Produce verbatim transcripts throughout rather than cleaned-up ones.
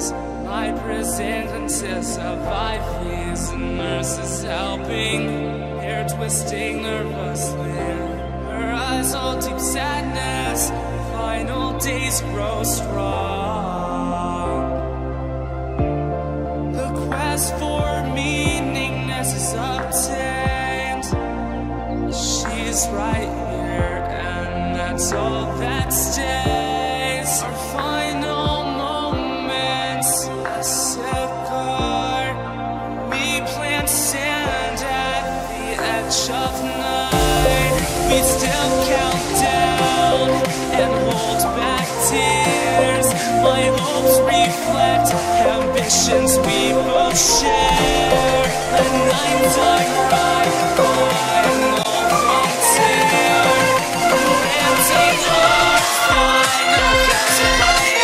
sins, my prison consists of thy fees and mercies helping, hair twisting nervously, her eyes all deep sadness, final days grow strong. The quest for meaningness is obtained, she's right here and that's all that stays. Our final moments, a sepulchre, we plant sand at the edge of night. We still count down and hold back tears. My hopes reflect ambitions we both share. A night dark ride, final frontier. Landing our final captivity.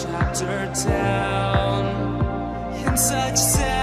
Chapter down in such sad